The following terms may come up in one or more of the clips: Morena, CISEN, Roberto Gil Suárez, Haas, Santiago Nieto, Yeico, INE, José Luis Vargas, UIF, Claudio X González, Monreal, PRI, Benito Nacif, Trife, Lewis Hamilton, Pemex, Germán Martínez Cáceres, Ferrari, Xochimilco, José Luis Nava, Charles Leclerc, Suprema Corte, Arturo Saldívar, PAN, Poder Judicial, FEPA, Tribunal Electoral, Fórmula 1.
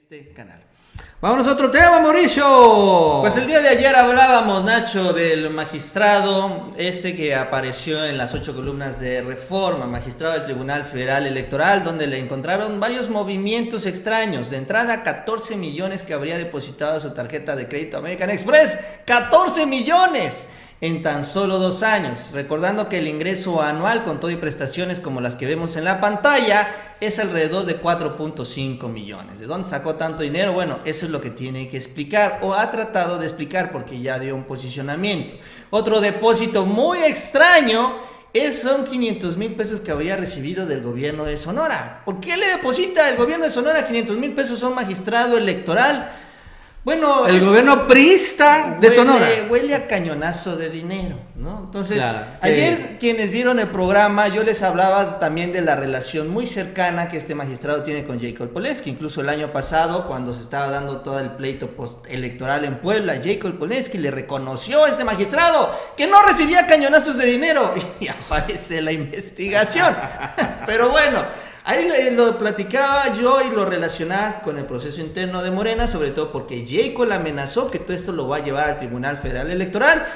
este canal. Vámonos a otro tema, Mauricio. Pues el día de ayer hablábamos, Nacho, del magistrado este que apareció en las 8 columnas de Reforma, magistrado del Tribunal Federal Electoral, donde le encontraron varios movimientos extraños. De entrada, 14 millones que habría depositado a su tarjeta de crédito American Express. ¡14 millones! En tan solo 2 años, recordando que el ingreso anual con todo y prestaciones como las que vemos en la pantalla es alrededor de 4.5 millones. ¿De dónde sacó tanto dinero? Bueno, eso es lo que tiene que explicar o ha tratado de explicar porque ya dio un posicionamiento. Otro depósito muy extraño son 500,000 pesos que habría recibido del gobierno de Sonora. ¿Por qué le deposita el gobierno de Sonora 500,000 pesos a un magistrado electoral? Bueno, el gobierno priista de Sonora. Huele a cañonazo de dinero, ¿no? Entonces, claro, ayer quienes vieron el programa, yo les hablaba también de la relación muy cercana que este magistrado tiene con Jacobo Zabludovsky. Incluso el año pasado, cuando se estaba dando todo el pleito postelectoral en Puebla, Jacobo Zabludovsky le reconoció a este magistrado que no recibía cañonazos de dinero. Y aparece la investigación. Pero bueno, ahí lo platicaba yo y lo relacionaba con el proceso interno de Morena, sobre todo porque Yeico le amenazó que todo esto lo va a llevar al Tribunal Federal Electoral.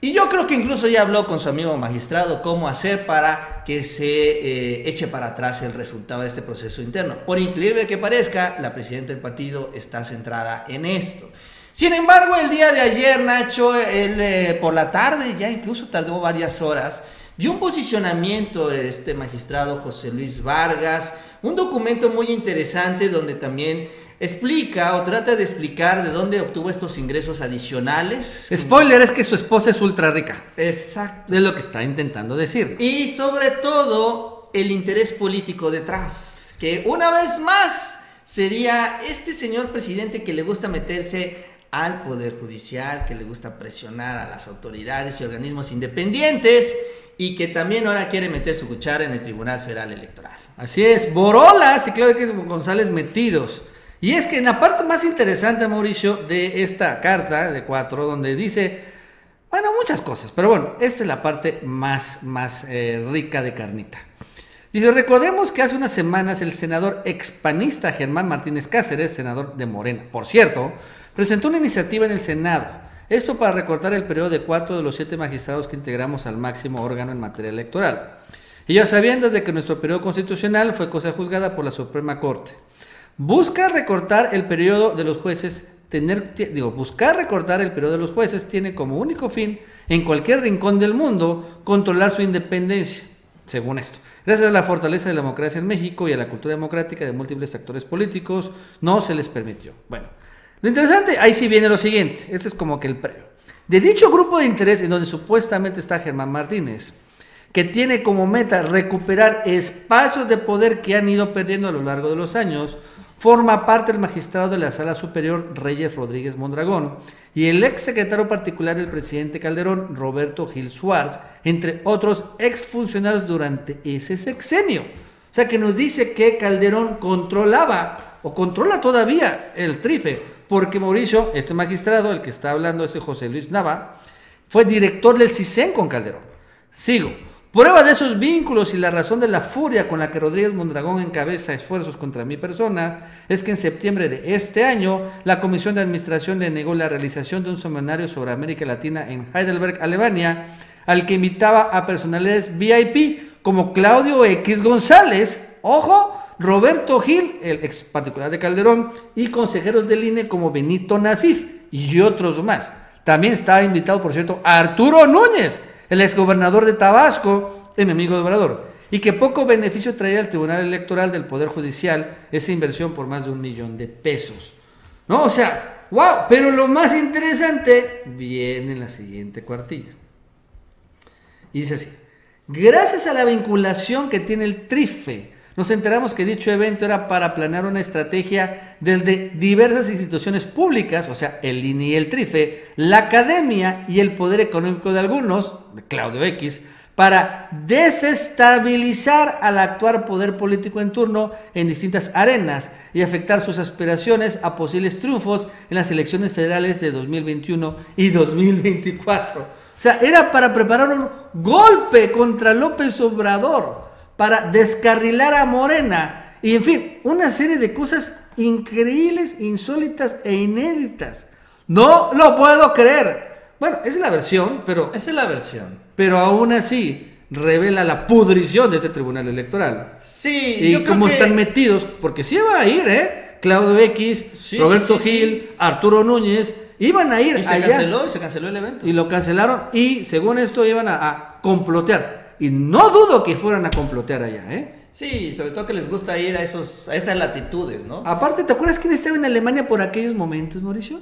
Y yo creo que incluso ya habló con su amigo magistrado cómo hacer para que se eche para atrás el resultado de este proceso interno. Por increíble que parezca, la presidenta del partido está centrada en esto. Sin embargo, el día de ayer, Nacho, él por la tarde, ya incluso tardó varias horas, dio un posicionamiento de este magistrado José Luis Vargas, un documento muy interesante donde también explica o trata de explicar de dónde obtuvo estos ingresos adicionales. Spoiler, es que su esposa es ultra rica. Exacto. Es lo que está intentando decir. Y sobre todo, el interés político detrás, que una vez más sería este señor presidente que le gusta meterse al Poder Judicial, que le gusta presionar a las autoridades y organismos independientes, y que también ahora quiere meter su cuchara en el Tribunal Federal Electoral. Así es, Borolas y Claudio X González metidos. Y es que en la parte más interesante, Mauricio, de esta carta de 4, donde dice, bueno, muchas cosas, pero bueno, esta es la parte más rica de carnita. Dice, recordemos que hace unas semanas el senador expanista Germán Martínez Cáceres, senador de Morena, por cierto, presentó una iniciativa en el Senado. Esto para recortar el periodo de 4 de los 7 magistrados que integramos al máximo órgano en materia electoral. Y ya sabían desde que nuestro periodo constitucional fue cosa juzgada por la Suprema Corte. Buscar recortar el periodo de los jueces tiene como único fin, en cualquier rincón del mundo, controlar su independencia, según esto. Gracias a la fortaleza de la democracia en México y a la cultura democrática de múltiples actores políticos, no se les permitió. Bueno, lo interesante, ahí sí viene lo siguiente, este es como que el previo. De dicho grupo de interés en donde supuestamente está Germán Martínez, que tiene como meta recuperar espacios de poder que han ido perdiendo a lo largo de los años, forma parte el magistrado de la Sala Superior Reyes Rodríguez Mondragón y el ex secretario particular del presidente Calderón, Roberto Gil Suárez, entre otros exfuncionarios durante ese sexenio. O sea, que nos dice que Calderón controlaba o controla todavía el trife. Porque Mauricio, este magistrado, el que está hablando, ese José Luis Nava, fue director del CISEN con Calderón. Sigo. Prueba de esos vínculos y la razón de la furia con la que Rodríguez Mondragón encabeza esfuerzos contra mi persona es que en septiembre de este año la Comisión de Administración le negó la realización de un seminario sobre América Latina en Heidelberg, Alemania, al que invitaba a personalidades VIP como Claudio X González, ojo, Roberto Gil, el ex particular de Calderón, y consejeros del INE como Benito Nacif y otros más. También estaba invitado, por cierto, Arturo Núñez, el exgobernador de Tabasco, enemigo de Obrador, y que poco beneficio traía al Tribunal Electoral del Poder Judicial esa inversión por más de $1 millón de pesos. ¿No? O sea, wow, pero lo más interesante viene en la siguiente cuartilla. Y dice así, gracias a la vinculación que tiene el Trife, nos enteramos que dicho evento era para planear una estrategia desde diversas instituciones públicas, o sea, el INE y el Trife, la academia y el poder económico de algunos, de Claudio X, para desestabilizar al actual poder político en turno en distintas arenas y afectar sus aspiraciones a posibles triunfos en las elecciones federales de 2021 y 2024. O sea, era para preparar un golpe contra López Obrador, para descarrilar a Morena Y en fin, una serie de cosas increíbles, insólitas e inéditas. No lo puedo creer. Bueno, esa es la versión, pero... Esa es la versión. Pero aún así... revela la pudrición de este tribunal electoral. Sí, y yo cómo creo que... están metidos, porque sí va a ir, Claudio X, sí, Roberto Gil, Arturo Núñez, iban a ir. Y se allá. Canceló, y se canceló el evento. Y lo cancelaron, y según esto iban a complotear. Y no dudo que fueran a complotear allá, Sí, sobre todo que les gusta ir a esas latitudes, ¿no? Aparte, ¿te acuerdas quién estaba en Alemania por aquellos momentos, Mauricio?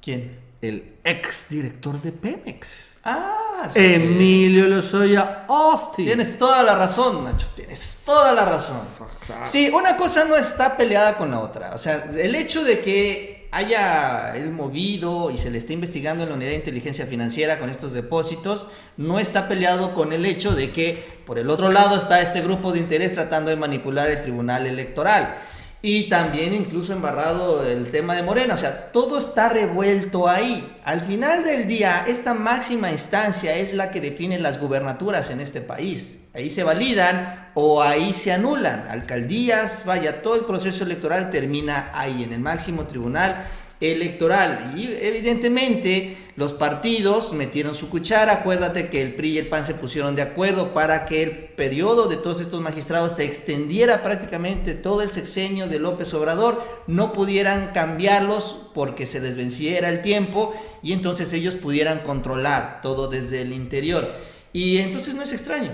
¿Quién? El ex director de Pemex. Ah, sí. Emilio Lozoya Austin. Tienes toda la razón, Nacho. Tienes toda la razón. Sí, una cosa no está peleada con la otra. O sea, el hecho de que haya él movido y se le está investigando en la unidad de inteligencia financiera con estos depósitos, no está peleado con el hecho de que por el otro lado está este grupo de interés tratando de manipular el tribunal electoral. Y también incluso embarrado el tema de Morena. O sea, todo está revuelto ahí. Al final del día, esta máxima instancia es la que define las gubernaturas en este país. Ahí se validan o ahí se anulan. Alcaldías, vaya, todo el proceso electoral termina ahí, en el máximo tribunal electoral. Y evidentemente los partidos metieron su cuchara. Acuérdate que el PRI y el PAN se pusieron de acuerdo para que el periodo de todos estos magistrados se extendiera prácticamente todo el sexenio de López Obrador, no pudieran cambiarlos porque se les venciera el tiempo y entonces ellos pudieran controlar todo desde el interior. Y entonces no es extraño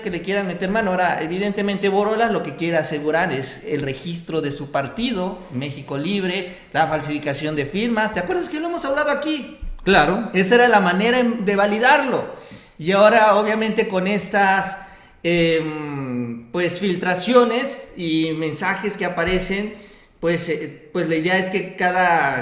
que le quieran meter mano. Ahora, evidentemente Borola lo que quiere asegurar es el registro de su partido, México Libre, la falsificación de firmas. ¿Te acuerdas que lo hemos hablado aquí? Claro. Esa era la manera de validarlo. Y ahora, obviamente, con estas pues filtraciones y mensajes que aparecen, pues la idea es que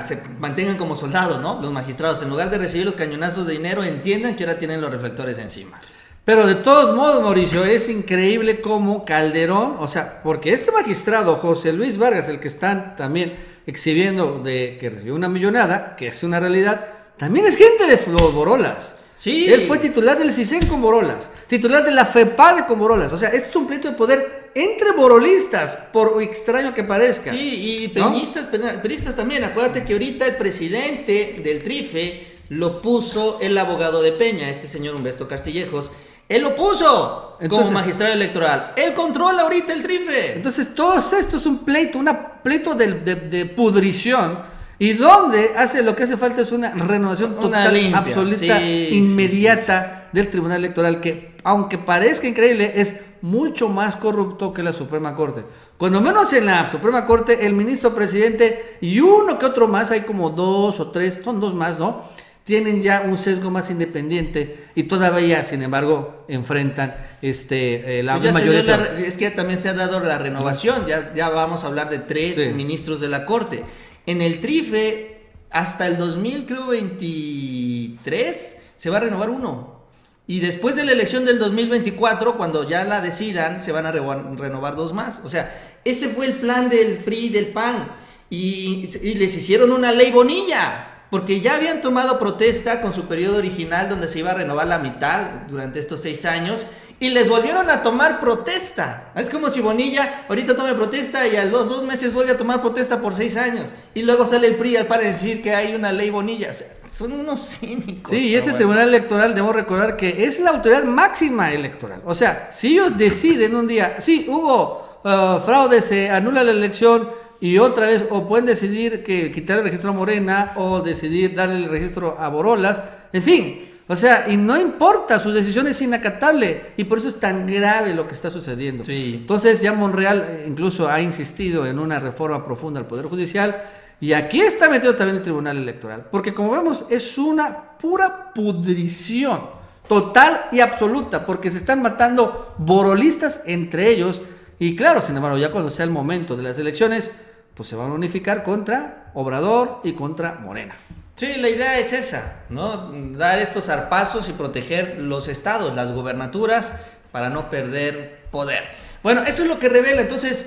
se mantengan como soldados, ¿no? Los magistrados, en lugar de recibir los cañonazos de dinero, entiendan que ahora tienen los reflectores encima. Pero de todos modos, Mauricio, es increíble cómo Calderón, o sea, porque este magistrado, José Luis Vargas, el que están también exhibiendo de que recibió una millonada, que es una realidad, también es gente de los Borolas. Sí. Él fue titular del CISEN con Borolas, titular de la FEPA con Borolas. O sea, esto es un pleito de poder entre borolistas, por extraño que parezca. Sí, y peñistas, ¿no? Peristas también. Acuérdate que ahorita el presidente del Trife lo puso el abogado de Peña, este señor Humberto Castillejos. Él lo puso. Entonces, como magistrado electoral. Él controla ahorita el Trife. Entonces, todo esto es un pleito, de pudrición. Y donde lo que hace falta es una renovación total, limpia, absoluta, inmediata del Tribunal Electoral, que aunque parezca increíble, es mucho más corrupto que la Suprema Corte. Cuando menos en la Suprema Corte, el ministro presidente y uno que otro más, hay como dos o tres, son dos más, ¿no? Tienen ya un sesgo más independiente y todavía, sin embargo, enfrentan la mayoría. Es que también se ha dado la renovación, ya vamos a hablar de tres ministros de la Corte. En el Trife, hasta el 2023, se va a renovar uno. Y después de la elección del 2024, cuando ya la decidan, se van a renovar dos más. O sea, ese fue el plan del PRI y del PAN. Y les hicieron una ley Bonilla. Porque ya habían tomado protesta con su periodo original, donde se iba a renovar la mitad durante estos 6 años. Y les volvieron a tomar protesta. Es como si Bonilla ahorita tome protesta y a los 2 meses vuelve a tomar protesta por 6 años. Y luego sale el PRI al PAN a decir que hay una ley Bonilla. O sea, son unos cínicos. Sí, y Tribunal Electoral, debemos recordar que es la autoridad máxima electoral. O sea, si ellos deciden un día, sí, hubo fraude, se anula la elección y otra vez, o pueden decidir que quitar el registro a Morena o decidir darle el registro a Borolas, en fin... O sea, y no importa, su decisión es inacatable y por eso es tan grave lo que está sucediendo. Sí. Entonces ya Monreal incluso ha insistido en una reforma profunda al Poder Judicial y aquí está metido también el Tribunal Electoral, porque como vemos es una pura pudrición total y absoluta, porque se están matando borolistas entre ellos y claro, sin embargo, ya cuando sea el momento de las elecciones, pues se van a unificar contra Obrador y contra Morena. Sí, la idea es esa, ¿no? Dar estos zarpazos y proteger los estados, las gubernaturas, para no perder poder. Bueno, eso es lo que revela. Entonces,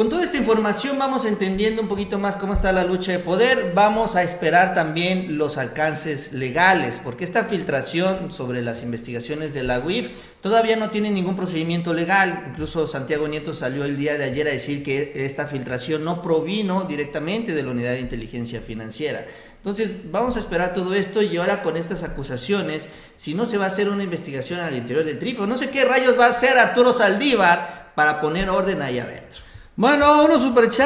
Con toda esta información vamos entendiendo un poquito más cómo está la lucha de poder. Vamos a esperar también los alcances legales, porque esta filtración sobre las investigaciones de la UIF todavía no tiene ningún procedimiento legal. Incluso Santiago Nieto salió el día de ayer a decir que esta filtración no provino directamente de la Unidad de Inteligencia Financiera. Entonces vamos a esperar todo esto, y ahora con estas acusaciones, si no se va a hacer una investigación al interior del Trifo, no sé qué rayos va a hacer Arturo Saldívar para poner orden ahí adentro. Bueno, unos superchats.